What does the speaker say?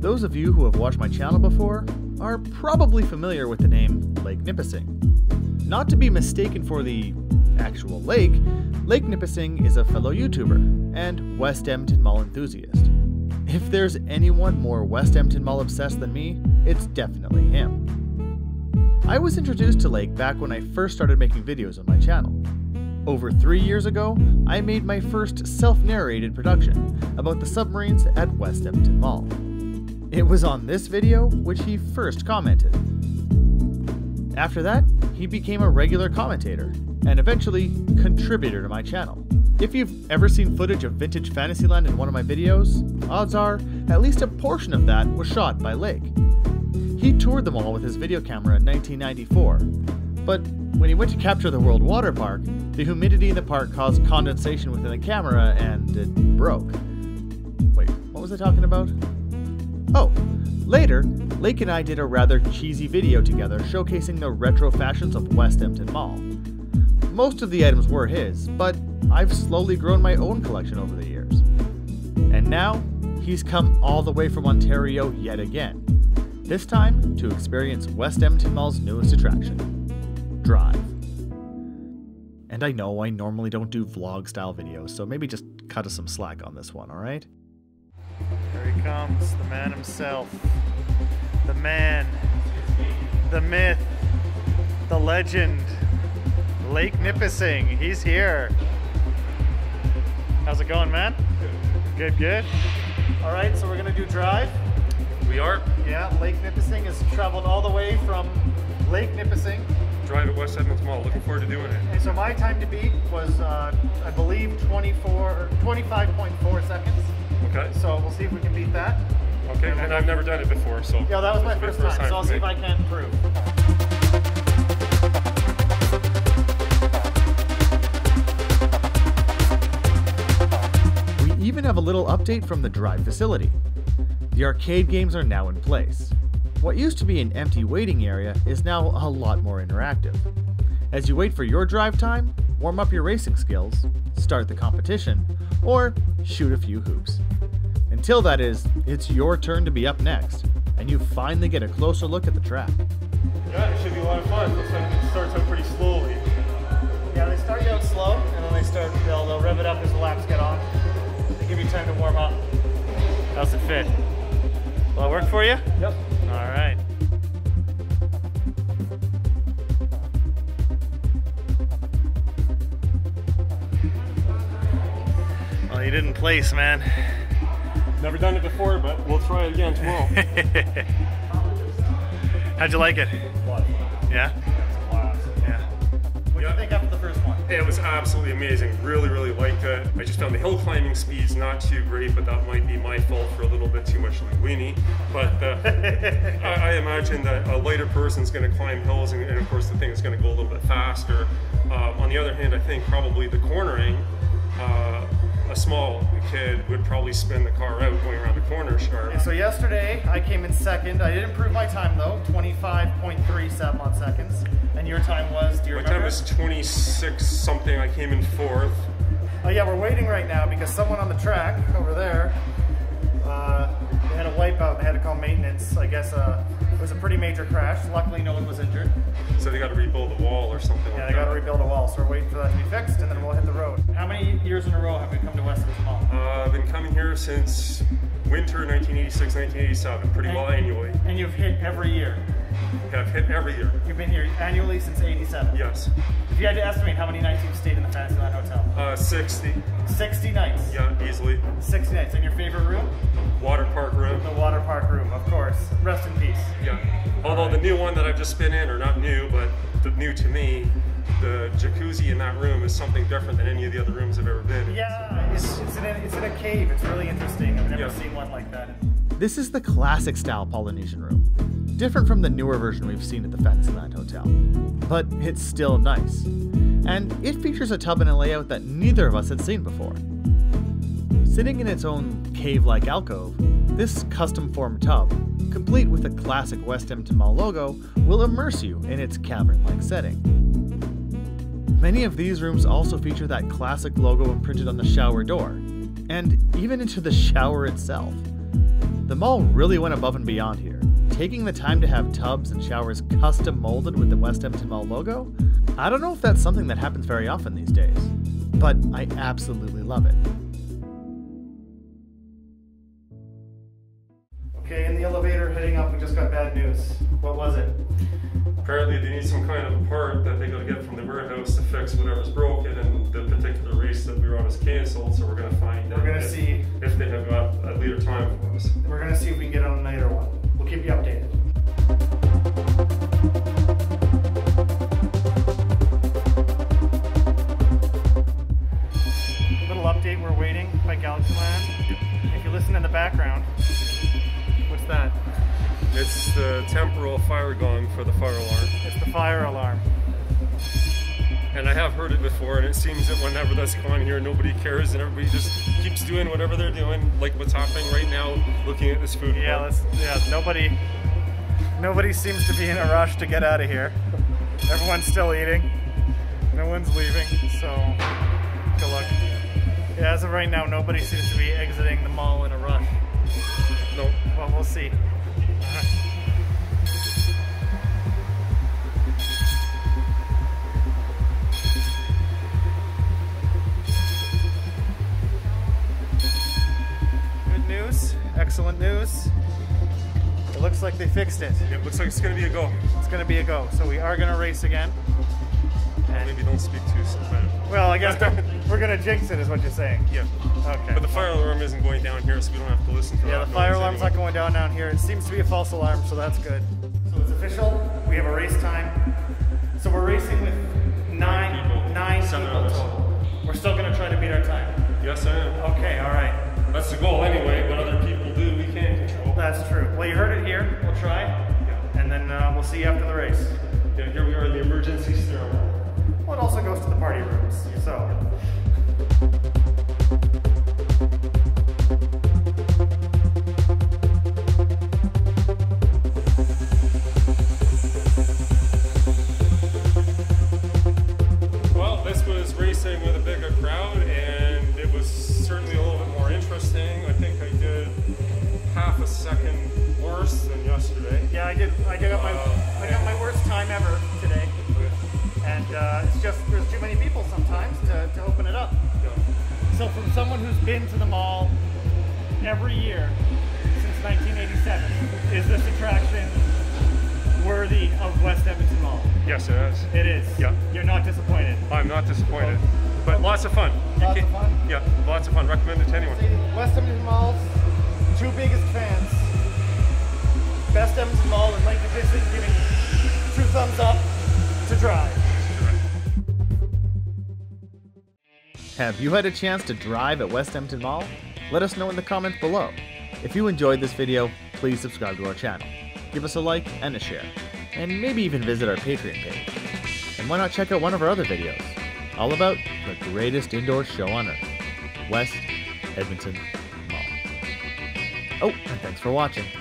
Those of you who have watched my channel before are probably familiar with the name Lake Nipissing. Not to be mistaken for the actual lake, Lake Nipissing is a fellow YouTuber and West Edmonton Mall enthusiast. If there's anyone more West Edmonton Mall obsessed than me, it's definitely him. I was introduced to Lake back when I first started making videos on my channel. Over 3 years ago, I made my first self-narrated production about the submarines at West Edmonton Mall. It was on this video which he first commented. After that, he became a regular commentator and eventually contributor to my channel. If you've ever seen footage of vintage Fantasyland in one of my videos, odds are at least a portion of that was shot by Lake. He toured the mall with his video camera in 1994, but when he went to capture the World Water Park, the humidity in the park caused condensation within the camera and it broke. Wait, what was I talking about? Oh, later, Lake and I did a rather cheesy video together showcasing the retro fashions of West Edmonton Mall. Most of the items were his, but I've slowly grown my own collection over the years. And now, he's come all the way from Ontario yet again, this time to experience West Edmonton Mall's newest attraction, Drive. And I know I normally don't do vlog-style videos, so maybe just cut us some slack on this one, alright? Here he comes, the man himself, the man, the myth, the legend, Lake Nipissing. He's here. How's it going, man? Good. Good, good. All right, so we're gonna do Drive. We are. Yeah, Lake Nipissing has traveled all the way from Lake Nipissing. Drive at West Edmonton Mall. Looking forward to doing it. And so my time to beat was, I believe, 25.4 seconds. Okay. So we'll see if we can beat that. Okay, and I've never done it before, so. Yeah, that was my first time, so I'll see if I can improve. We even have a little update from the Drive facility. The arcade games are now in place. What used to be an empty waiting area is now a lot more interactive. As you wait for your drive time, warm up your racing skills, start the competition, or shoot a few hoops. Until that is, it's your turn to be up next, and you finally get a closer look at the track. Yeah, it should be a lot of fun. Looks like it starts out pretty slowly. Yeah, they start you out slow, and then they'll rev it up as the laps get on. They give you time to warm up. How's it fit? Will it work for you? Yep. All right. You didn't place, man. Never done it before, but we'll try it again tomorrow. How'd you like it? A lot of fun. Yeah? Yeah. What do you think after the first one? It was absolutely amazing. Really, really liked it. I just found the hill climbing speeds not too great, but that might be my fault for a little bit too much linguini. But I imagine that a lighter person's going to climb hills, and of course the thing is going to go a little bit faster. On the other hand, I think probably the cornering, a small kid would probably spin the car out going around the corner sharp. So yesterday I came in second. I did improve my time though, 25.37 seconds. And your time was, do you remember? My time was 26 something. I came in fourth. Oh yeah, we're waiting right now because someone on the track over there, they had a wipeout. They had to call maintenance. I guess it was a pretty major crash. Luckily no one was injured. So they got to rebuild the wall or something like that. Yeah, they got to rebuild a wall. So we're waiting for that to be fixed and then we'll hit the road. How many years in a row have we come to West Edmonton Mall? I've been coming here since winter 1986, 1987, well annually. And you've hit every year? Yeah, I've hit every year. You've been here annually since 87? Yes. If you had to estimate how many nights you've stayed in the Fantasyland Hotel? 60. 60 nights? Yeah, easily. 60 nights. And your favorite room? Water park room. The water park room, of course. Rest in peace. Yeah. Although the new one that I've just been in, or not new, but new to me, the jacuzzi in that room is something different than any of the other rooms I've ever been in. Yeah, it's in a cave. It's really interesting. I've never seen one like that. This is the classic style Polynesian room, different from the newer version we've seen at the Fantasyland Hotel, but it's still nice. And it features a tub and a layout that neither of us had seen before. Sitting in its own cave-like alcove, This custom formed tub, complete with a classic West End Tamal logo, will immerse you in its cavern-like setting. Many of these rooms also feature that classic logo imprinted on the shower door, and even into the shower itself. The mall really went above and beyond here, taking the time to have tubs and showers custom molded with the West End Tamal logo. I don't know if that's something that happens very often these days, but I absolutely love it. Okay, in the elevator heading up, we just got bad news. What was it? Apparently they need some kind of a part that they gotta get from the warehouse to fix whatever's broken, and the particular race that we were on is canceled, so we're gonna find out. We're gonna see if they have got a later time for us. We're gonna see if we can get on a later one. We'll keep you updated. A little update, we're waiting by Galaxyland. If you listen in the background, what's that? It's the temporal fire gong for the fire alarm. It's the fire alarm. And I have heard it before, and it seems that whenever that's gone here, nobody cares, and everybody just keeps doing whatever they're doing, like what's happening right now, looking at this food. Yeah, nobody seems to be in a rush to get out of here. Everyone's still eating. No one's leaving, so good luck. Yeah, as of right now, nobody seems to be exiting the mall in a rush. Nope. Well, we'll see. Good news, excellent news. It looks like they fixed it. It looks like it's gonna be a go. It's gonna be a go, so we are gonna race again. Well, maybe don't speak too soon. Well, I guess we're gonna jinx it, is what you're saying. Yeah. Okay. But the fire alarm isn't going down here, so we don't have to listen to that. Yeah, the fire alarm's not going down here. It seems to be a false alarm, so that's good. So it's official. We have a race time. So we're racing with nine people total. We're still gonna try to beat our time. Yes, I am. Okay, all right. That's the goal anyway. What other people do, we can't control. That's true. Well, you heard it here. We'll try. Yeah. And then we'll see you after the race. Yeah, here we are in the emergency stairwell. Well, it also goes to the party rooms, so. Well, this was racing with a bigger crowd, and it was certainly a little bit more interesting. I think I did half a second worse than yesterday. Yeah, I got my worst time ever today. And it's just, there's too many people sometimes to open it up. Yeah. So from someone who's been to the mall every year since 1987, is this attraction worthy of West Edmonton Mall? Yes, it is. It is? Yeah. You're not disappointed? I'm not disappointed. But okay. Lots of fun. Lots of fun? Yeah, lots of fun. Recommend it to anyone. See, West Edmonton Mall's two biggest fans. Best Edmonton Mall would like to visit, giving two thumbs up to drive. Have you had a chance to drive at West Edmonton Mall? Let us know in the comments below. If you enjoyed this video, please subscribe to our channel. Give us a like and a share, and maybe even visit our Patreon page. And why not check out one of our other videos, all about the greatest indoor show on earth, West Edmonton Mall. Oh, and thanks for watching.